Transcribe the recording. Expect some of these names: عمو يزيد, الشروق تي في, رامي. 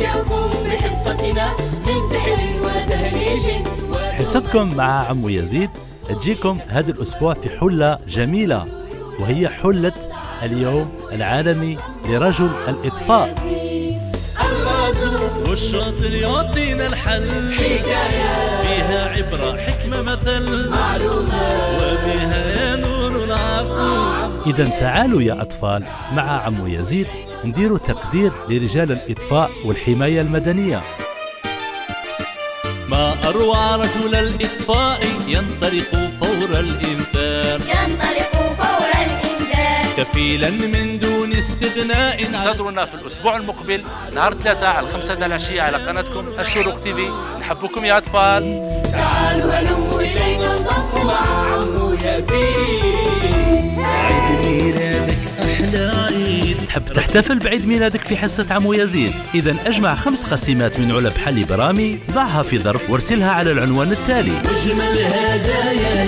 يوم بحصتنا من سحر وتهريج. حصتكم مع عمو يزيد تجيكم هذا الأسبوع في حلة جميلة، وهي حلة اليوم العالمي لرجل الإطفاء. والشاطر يعطينا الحل، حكاية فيها عبرة حكمة مثل معلومة وبها نور العقل. إذا تعالوا يا أطفال مع عمو يزيد نديروا تقدير لرجال الإطفاء والحماية المدنية. ما أروع رجل الإطفاء ينطلق فور الإنذار، ينطلق فور الإنذار كفيلا من دون استثناء. انتظرونا في الأسبوع المقبل نهار 3 على 5 العشية على قناتكم الشروق تي في. نحبكم يا أطفال، تعالوا هلموا إلينا انضموا مع عمو يزيد. عيد ميلادك أحلى عيد، تحب تحتفل بعيد ميلادك في حصة عمو يزيد؟ إذا أجمع 5 قسيمات من علب حليب رامي، ضعها في ظرف وارسلها على العنوان التالي.